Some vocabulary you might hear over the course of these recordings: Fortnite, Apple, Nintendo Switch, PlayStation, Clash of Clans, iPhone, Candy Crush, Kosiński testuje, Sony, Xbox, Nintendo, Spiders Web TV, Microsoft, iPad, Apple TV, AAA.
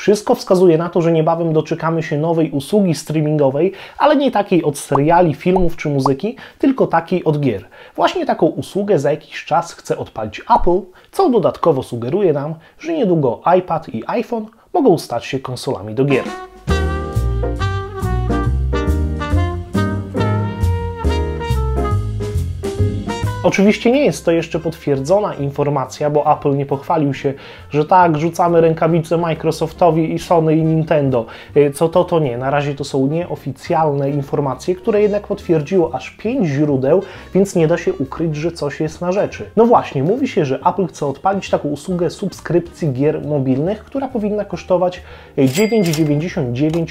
Wszystko wskazuje na to, że niebawem doczekamy się nowej usługi streamingowej, ale nie takiej od seriali, filmów czy muzyki, tylko takiej od gier. Właśnie taką usługę za jakiś czas chce odpalić Apple, co dodatkowo sugeruje nam, że niedługo iPad i iPhone mogą stać się konsolami do gier. Oczywiście nie jest to jeszcze potwierdzona informacja, bo Apple nie pochwalił się, że tak, rzucamy rękawice Microsoftowi i Sony i Nintendo. Co to, to nie. Na razie to są nieoficjalne informacje, które jednak potwierdziło aż 5 źródeł, więc nie da się ukryć, że coś jest na rzeczy. No właśnie, mówi się, że Apple chce odpalić taką usługę subskrypcji gier mobilnych, która powinna kosztować $9,99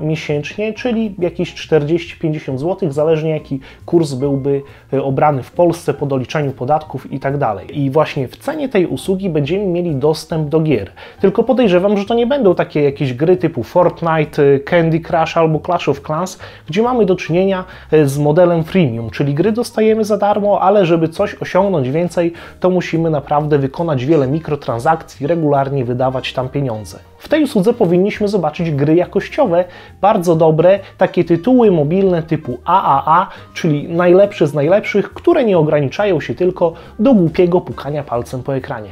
miesięcznie, czyli jakieś 40-50 zł, zależnie jaki kurs byłby obrany w Polsce po doliczeniu podatków i tak dalej. I właśnie w cenie tej usługi będziemy mieli dostęp do gier. Tylko podejrzewam, że to nie będą takie jakieś gry typu Fortnite, Candy Crush albo Clash of Clans, gdzie mamy do czynienia z modelem freemium, czyli gry dostajemy za darmo, ale żeby coś osiągnąć więcej, to musimy naprawdę wykonać wiele mikrotransakcji, regularnie wydawać tam pieniądze. W tej usłudze powinniśmy zobaczyć gry jakościowe, bardzo dobre, takie tytuły mobilne typu AAA, czyli najlepsze z najlepszych, które nie ograniczają się tylko do głupiego pukania palcem po ekranie.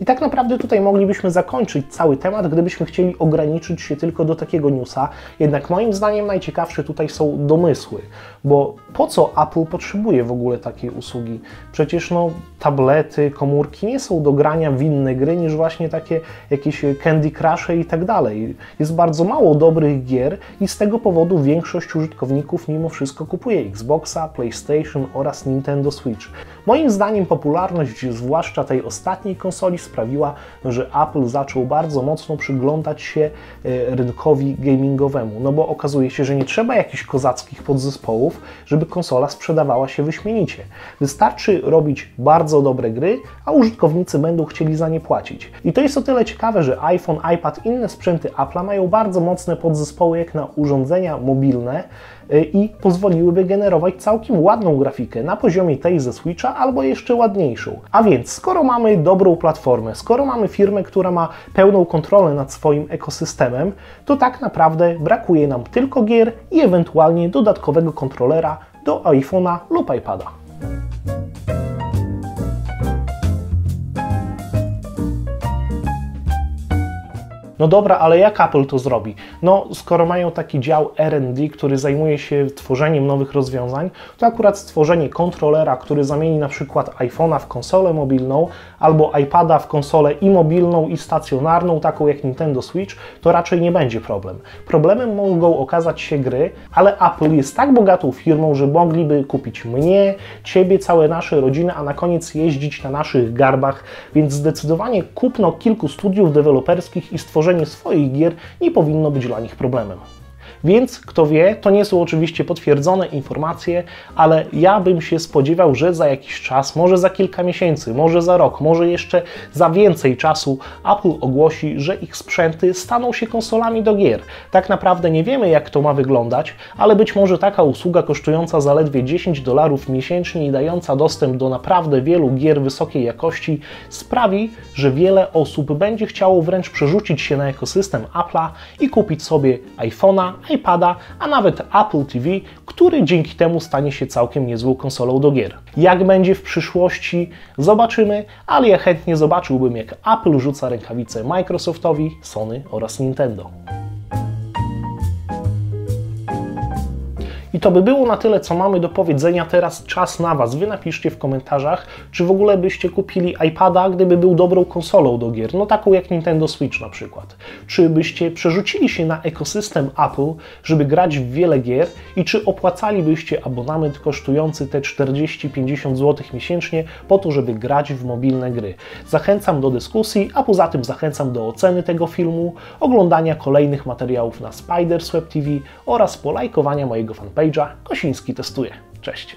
I tak naprawdę tutaj moglibyśmy zakończyć cały temat, gdybyśmy chcieli ograniczyć się tylko do takiego newsa, jednak moim zdaniem najciekawsze tutaj są domysły, bo po co Apple potrzebuje w ogóle takiej usługi? Przecież no tablety, komórki nie są do grania w inne gry niż właśnie takie jakieś Candy Crush'e i tak dalej. Jest bardzo mało dobrych gier i z tego powodu większość użytkowników mimo wszystko kupuje Xboxa, PlayStation oraz Nintendo Switch. Moim zdaniem popularność zwłaszcza tej ostatniej konsoli sprawiła, że Apple zaczął bardzo mocno przyglądać się rynkowi gamingowemu, no bo okazuje się, że nie trzeba jakichś kozackich podzespołów, żeby konsola sprzedawała się wyśmienicie. Wystarczy robić bardzo dobre gry, a użytkownicy będą chcieli za nie płacić. I to jest o tyle ciekawe, że iPhone, iPad, inne sprzęty Apple'a mają bardzo mocne podzespoły jak na urządzenia mobilne i pozwoliłyby generować całkiem ładną grafikę na poziomie tej ze Switcha albo jeszcze ładniejszą. A więc skoro mamy dobrą platformę, skoro mamy firmę, która ma pełną kontrolę nad swoim ekosystemem, to tak naprawdę brakuje nam tylko gier i ewentualnie dodatkowego kontrolera do iPhone'a lub iPada. No dobra, ale jak Apple to zrobi? No, skoro mają taki dział R&D, który zajmuje się tworzeniem nowych rozwiązań, to akurat stworzenie kontrolera, który zamieni na przykład iPhone'a w konsolę mobilną, albo iPada w konsolę i mobilną, i stacjonarną, taką jak Nintendo Switch, to raczej nie będzie problem. Problemem mogą okazać się gry, ale Apple jest tak bogatą firmą, że mogliby kupić mnie, ciebie, całe nasze rodziny, a na koniec jeździć na naszych garbach, więc zdecydowanie kupno kilku studiów deweloperskich i stworzenie swoich gier nie powinno być dla nich problemem. Więc kto wie, to nie są oczywiście potwierdzone informacje, ale ja bym się spodziewał, że za jakiś czas, może za kilka miesięcy, może za rok, może jeszcze za więcej czasu Apple ogłosi, że ich sprzęty staną się konsolami do gier. Tak naprawdę nie wiemy, jak to ma wyglądać, ale być może taka usługa kosztująca zaledwie $10 miesięcznie i dająca dostęp do naprawdę wielu gier wysokiej jakości sprawi, że wiele osób będzie chciało wręcz przerzucić się na ekosystem Apple'a i kupić sobie iPhone'a, iPada, a nawet Apple TV, który dzięki temu stanie się całkiem niezłą konsolą do gier. Jak będzie w przyszłości, zobaczymy, ale ja chętnie zobaczyłbym, jak Apple rzuca rękawice Microsoftowi, Sony oraz Nintendo. I to by było na tyle, co mamy do powiedzenia. Teraz czas na Was. Wy napiszcie w komentarzach, czy w ogóle byście kupili iPada, gdyby był dobrą konsolą do gier, no taką jak Nintendo Switch na przykład. Czy byście przerzucili się na ekosystem Apple, żeby grać w wiele gier i czy opłacalibyście abonament kosztujący te 40-50 zł miesięcznie po to, żeby grać w mobilne gry? Zachęcam do dyskusji, a poza tym zachęcam do oceny tego filmu, oglądania kolejnych materiałów na Spiders Web TV oraz polajkowania mojego fanpage'a Kosiński testuje. Cześć!